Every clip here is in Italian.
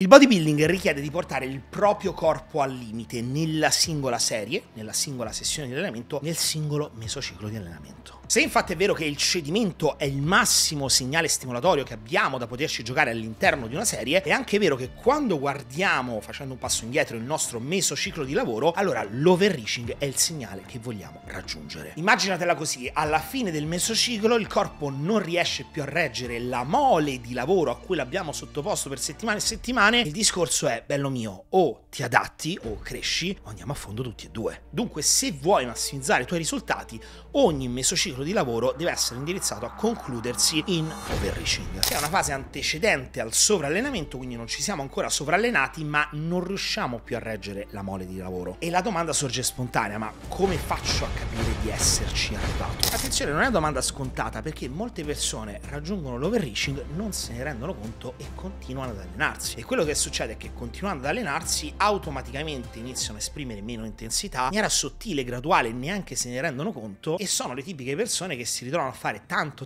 Il bodybuilding richiede di portare il proprio corpo al limite nella singola serie, nella singola sessione di allenamento, nel singolo mesociclo di allenamento. Se infatti è vero che il cedimento è il massimo segnale stimolatorio che abbiamo da poterci giocare all'interno di una serie, è anche vero che quando guardiamo, facendo un passo indietro, il nostro mesociclo di lavoro, allora l'overreaching è il segnale che vogliamo raggiungere. Immaginatela così: alla fine del mesociclo il corpo non riesce più a reggere la mole di lavoro a cui l'abbiamo sottoposto per settimane e settimane. Il discorso è, bello mio, o ti adatti o cresci o andiamo a fondo tutti e due. Dunque, se vuoi massimizzare i tuoi risultati, ogni mesociclo di lavoro deve essere indirizzato a concludersi in overreaching, che è una fase antecedente al sovrallenamento, quindi non ci siamo ancora sovrallenati ma non riusciamo più a reggere la mole di lavoro. E la domanda sorge spontanea: ma come faccio a capire di esserci arrivato? Attenzione, non è una domanda scontata, perché molte persone raggiungono l'overreaching, non se ne rendono conto e continuano ad allenarsi. E quello che succede è che, continuando ad allenarsi, automaticamente iniziano a esprimere meno intensità, in maniera sottile, graduale, neanche se ne rendono conto, e sono le tipiche persone che si ritrovano a fare tanto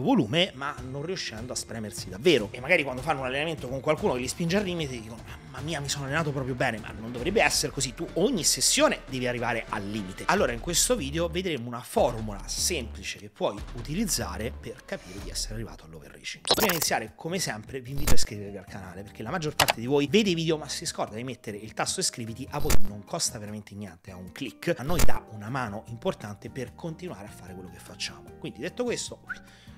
volume ma non riuscendo a spremersi davvero. E magari quando fanno un allenamento con qualcuno che li spinge al limite dicono: mamma mia, mi sono allenato proprio bene. Ma non dovrebbe essere così, tu ogni sessione devi arrivare al limite. Allora in questo video vedremo una formula semplice che puoi utilizzare per capire di essere arrivato all'overreaching. Prima di iniziare, come sempre, vi invito a iscrivervi al canale, perché la maggior parte di voi vede i video ma si scorda di mettere il tasto iscriviti. A voi non costa veramente niente, è un click, a noi dà una mano importante per continuare a fare quello che facciamo. Quindi, detto questo,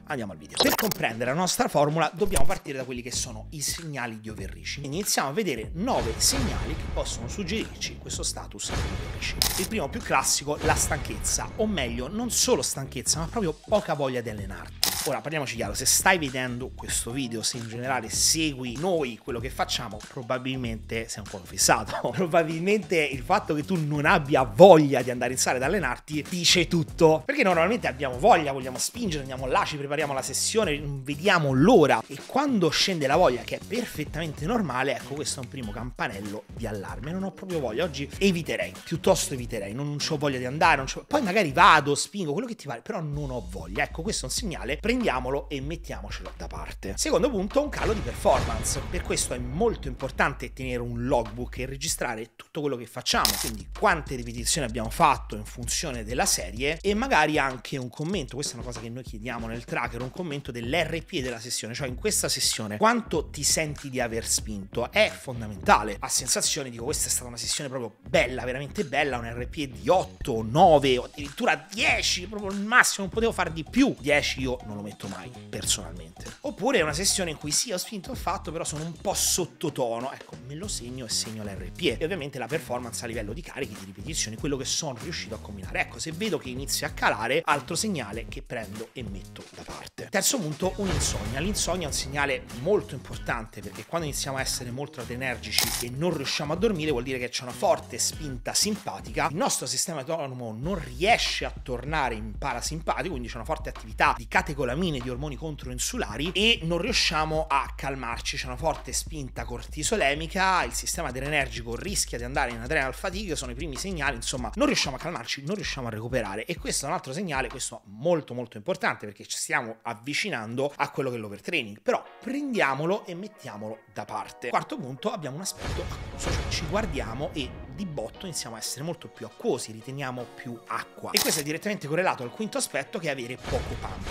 andiamo al video. Per comprendere la nostra formula dobbiamo partire da quelli che sono i segnali di overreaching. Iniziamo a vedere 9 segnali che possono suggerirci questo status di overreaching. Il primo, più classico, la stanchezza, o meglio non solo stanchezza ma proprio poca voglia di allenarti. Ora parliamoci chiaro: se stai vedendo questo video, se in generale segui noi quello che facciamo, probabilmente sei un po' fissato. Probabilmente il fatto che tu non abbia voglia di andare in sala ed allenarti dice tutto, perché normalmente abbiamo voglia, vogliamo spingere, andiamo là, ci prepariamo la sessione, vediamo l'ora, e quando scende la voglia, che è perfettamente normale, ecco, questo è un primo campanello di allarme: non ho proprio voglia oggi, eviterei, piuttosto eviterei, non ho voglia di andare, poi magari vado, spingo, quello che ti pare, però non ho voglia. Ecco, questo è un segnale, prendiamolo e mettiamocelo da parte. Secondo punto, un calo di performance. Per questo è molto importante tenere un logbook e registrare tutto quello che facciamo, quindi quante ripetizioni abbiamo fatto in funzione della serie, e magari anche un commento. Questa è una cosa che noi chiediamo nel tracker, un commento dell'RP della sessione, cioè in questa sessione quanto ti senti di aver spinto. È fondamentale. A sensazione dico: questa è stata una sessione proprio bella, veramente bella, un RP di 8, 9 o addirittura 10, proprio il massimo, non potevo fare di più. 10 io non lo metto mai personalmente. Oppure è una sessione in cui sì, ho spinto, ho fatto, però sono un po' sottotono, ecco, me lo segno e segno l'RP. E ovviamente la performance a livello di carichi, di ripetizioni, quello che sono riuscito a combinare. Ecco, se vedo che inizia a calare, altro segnale che prendo e metto da parte. Terzo punto, un'insonnia. L'insonnia è un segnale molto importante, perché quando iniziamo a essere molto adrenergici e non riusciamo a dormire, vuol dire che c'è una forte spinta simpatica, il nostro sistema autonomo non riesce a tornare in parasimpatico, quindi c'è una forte attività di categolamine, di ormoni controinsulari, e non riusciamo a calmarci, c'è una forte spinta cortisolemica, il sistema adrenergico rischia di andare in adrenal fatigue. Sono i primi segnali, insomma, non riusciamo a calmarci, non riusciamo a recuperare, e questo è un altro segnale, questo molto importante, perché ci stiamo avvicinando a quello che è l'overtraining, però prendiamolo e mettiamolo da parte. Quarto punto, abbiamo un aspetto acquoso, cioè ci guardiamo e di botto iniziamo a essere molto più acquosi, riteniamo più acqua, e questo è direttamente correlato al quinto aspetto, che è avere poco pump.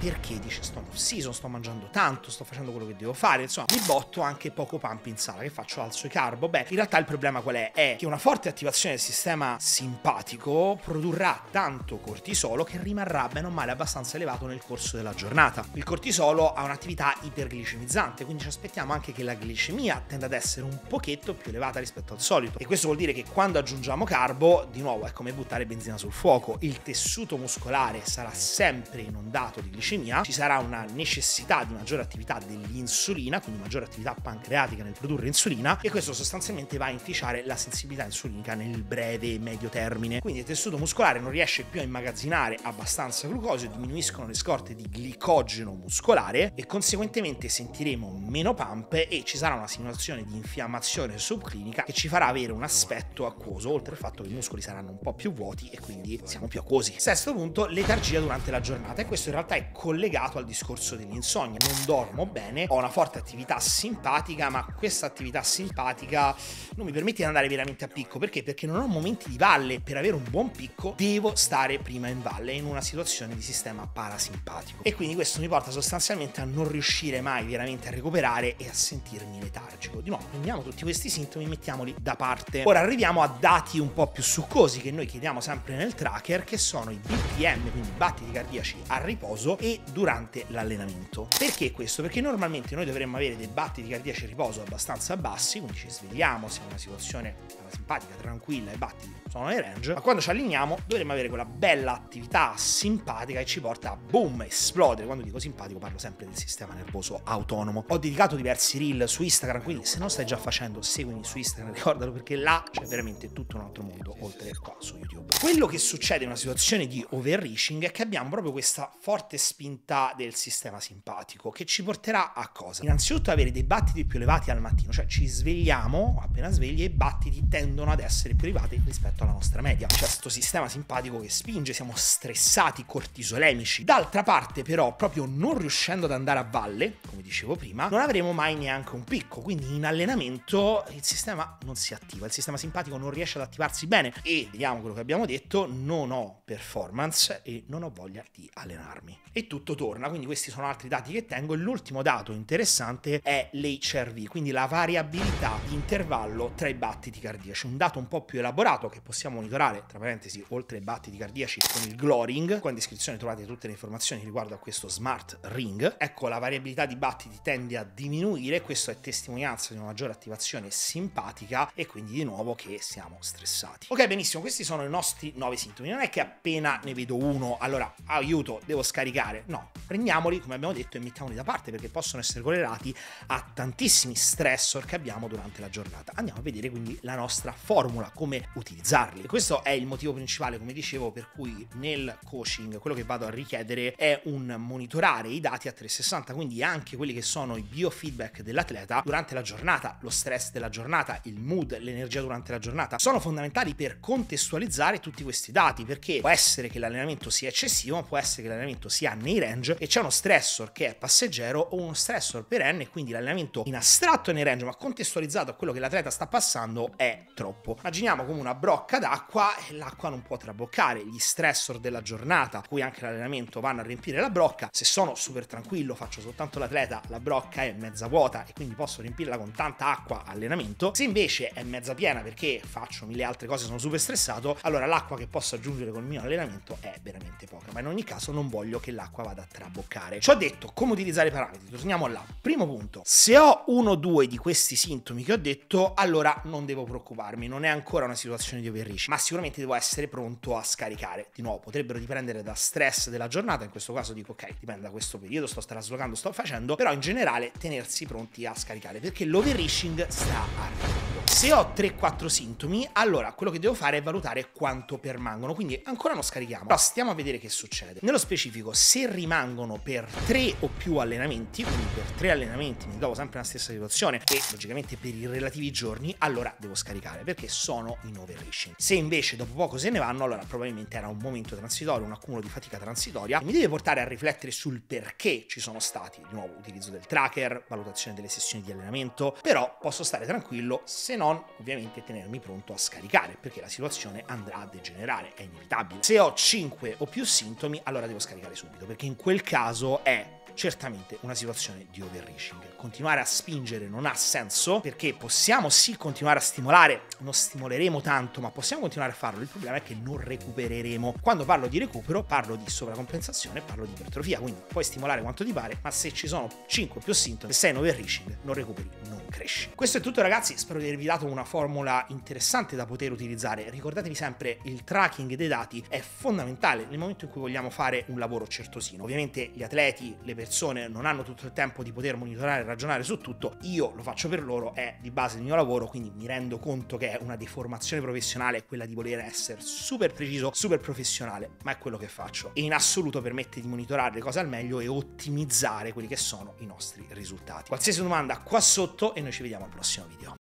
Perché dice: sto in off season, sto mangiando tanto, sto facendo quello che devo fare, insomma mi botto anche poco pump in sala, che faccio, alzo i carbo. Beh, in realtà il problema qual è? È che una forte attivazione del sistema simpatico produrrà tanto cortisolo che rimarrà bene o male abbastanza elevato nel corso della giornata. Il cortisolo ha un'attività iperglicemizzante, quindi ci aspettiamo anche che la glicemia tenda ad essere un pochetto più elevata rispetto al solito, e questo vuol dire che quando aggiungiamo carbo, di nuovo è come buttare benzina sul fuoco, il tessuto muscolare sarà sempre inondato di glicemia, ci sarà una necessità di maggiore attività dell'insulina, quindi maggiore attività pancreatica nel produrre insulina, e questo sostanzialmente va a inficiare la sensibilità insulinica nel breve e medio termine. Quindi il tessuto muscolare non riesce più a immagazzinare abbastanza glucosio, diminuiscono le scorte di glicogeno muscolare e conseguentemente sentiremo meno pump, e ci sarà una simulazione di infiammazione subclinica che ci farà avere un aspetto acquoso, oltre al fatto che i muscoli saranno un po' più vuoti e quindi siamo più acquosi. Sesto punto, letargia durante la giornata, e questo in realtà è collegato al discorso dell'insonnia. Non dormo bene, ho una forte attività simpatica, ma questa attività simpatica non mi permette di andare veramente a picco. Perché? Perché non ho momenti di valle. Per avere un buon picco devo stare prima in valle, in una situazione di sistema parasimpatico, e quindi questo mi porta sostanzialmente a non riuscire mai veramente a recuperare e a sentirmi letargico. Di nuovo, prendiamo tutti questi sintomi e mettiamoli da parte. Ora arriviamo a dati un po' più succosi che noi chiediamo sempre nel tracker, che sono i BPM, quindi battiti cardiaci a riposo e durante l'allenamento. Perché questo? Perché normalmente noi dovremmo avere dei battiti cardiaci a riposo abbastanza bassi, quindi ci svegliamo, siamo in una situazione simpatica, tranquilla, e battiti sono nei range, ma quando ci alleniamo dovremmo avere quella bella attività simpatica che ci porta a boom, esplodere. Quando dico simpatico parlo sempre del sistema nervoso autonomo. Ho dedicato diversi reel su Instagram, quindi se non stai già facendo seguimi su Instagram, ricordalo, perché là c'è veramente tutto un altro mondo oltre qua su YouTube. Quello che succede in una situazione di overreaching è che abbiamo proprio questa forte spinta del sistema simpatico, che ci porterà a cosa? Innanzitutto avere dei battiti più elevati al mattino, cioè ci svegliamo appena svegli e i battiti tendono ad essere più elevati rispetto alla nostra media. C'è questo sistema simpatico che spinge, siamo stressati, cortisolemici. D'altra parte però, proprio non riuscendo ad andare a valle, come dicevo prima, non avremo mai neanche un picco, quindi in allenamento il sistema non si attiva, il sistema simpatico non riesce ad attivarsi bene e, vediamo quello che abbiamo detto, non ho performance e non ho voglia di allenarmi. E tutto torna, quindi questi sono altri dati che tengo. L'ultimo dato interessante è l'HRV, quindi la variabilità di intervallo tra i battiti cardiaci, un dato un po' più elaborato che possiamo monitorare, tra parentesi, oltre ai battiti cardiaci con il Gloring. Qua in descrizione trovate tutte le informazioni riguardo a questo smart ring. Ecco, la variabilità di battiti tende a diminuire, questo è testimonianza di una maggiore attivazione simpatica e quindi di nuovo che siamo stressati. Ok, benissimo, questi sono i nostri 9 sintomi. Non è che appena ne vedo uno, allora aiuto, devo scaricare. No, prendiamoli, come abbiamo detto, e mettiamoli da parte, perché possono essere correlati a tantissimi stressor che abbiamo durante la giornata. Andiamo a vedere quindi la nostra formula, come utilizzarli. E questo è il motivo principale, come dicevo, per cui nel coaching quello che vado a richiedere è un monitorare i dati a 360, quindi anche quelli che sono i biofeedback dell'atleta durante la giornata, lo stress della giornata, il mood, l'energia durante la giornata. Sono fondamentali per contestualizzare tutti questi dati, perché può essere che l'allenamento sia eccessivo, può essere che l'allenamento sia nei range e c'è uno stressor che è passeggero o uno stressor perenne, quindi l'allenamento in astratto è nei range ma contestualizzato a quello che l'atleta sta passando è troppo. Immaginiamo come una brocca d'acqua e l'acqua non può traboccare. Gli stressor della giornata, a cui anche l'allenamento, vanno a riempire la brocca. Se sono super tranquillo, faccio soltanto l'atleta, la brocca è mezza vuota e quindi posso riempirla con tanta acqua allenamento. Se invece è mezza piena perché faccio mille altre cose, sono super stressato, allora l'acqua che posso aggiungere col mio allenamento è veramente poca, ma in ogni caso non voglio che l'acqua vada a traboccare. Ci ho detto come utilizzare i parametri, torniamo là. Primo punto, se ho uno o due di questi sintomi che ho detto, allora non devo preoccuparmi, non è ancora una situazione di overreach, ma sicuramente devo essere pronto a scaricare. Di nuovo, potrebbero dipendere da stress della giornata, in questo caso dico ok, dipende da questo periodo, sto traslocando, sto facendo, però in generale tenersi pronti a scaricare, perché l'overreaching sta arrivando. Se ho 3-4 sintomi, allora quello che devo fare è valutare quanto permangono, quindi ancora non scarichiamo, però stiamo a vedere che succede. Nello specifico, se rimangono per 3 o più allenamenti, quindi per 3 allenamenti mi trovo sempre nella stessa situazione e logicamente per i relativi giorni, allora devo scaricare perché sono in overreaching. Se invece dopo poco se ne vanno, allora probabilmente era un momento transitorio, un accumulo di fatica transitoria, e mi deve portare a riflettere sul perché ci sono stati. Di nuovo, utilizzo del tracker, valutazione delle sessioni di allenamento, però posso stare tranquillo, se non ovviamente tenermi pronto a scaricare, perché la situazione andrà a degenerare, è inevitabile. Se ho 5 o più sintomi, allora devo scaricare subito, perché in quel caso è certamente una situazione di overreaching. Continuare a spingere non ha senso, perché possiamo sì continuare a stimolare, non stimoleremo tanto, ma possiamo continuare a farlo, il problema è che non recupereremo. Quando parlo di recupero parlo di sovracompensazione, parlo di ipertrofia, quindi puoi stimolare quanto ti pare, ma se ci sono 5 più sintomi, se sei in overreaching non recuperi, non cresci. Questo è tutto ragazzi, spero di avervi dato una formula interessante da poter utilizzare. Ricordatevi sempre, il tracking dei dati è fondamentale nel momento in cui vogliamo fare un lavoro certosino. Ovviamente gli atleti, le persone non hanno tutto il tempo di poter monitorare e ragionare su tutto, io lo faccio per loro, è di base il mio lavoro, quindi mi rendo conto che è una deformazione professionale quella di voler essere super preciso, super professionale, ma è quello che faccio e in assoluto permette di monitorare le cose al meglio e ottimizzare quelli che sono i nostri risultati. Qualsiasi domanda qua sotto e noi ci vediamo al prossimo video.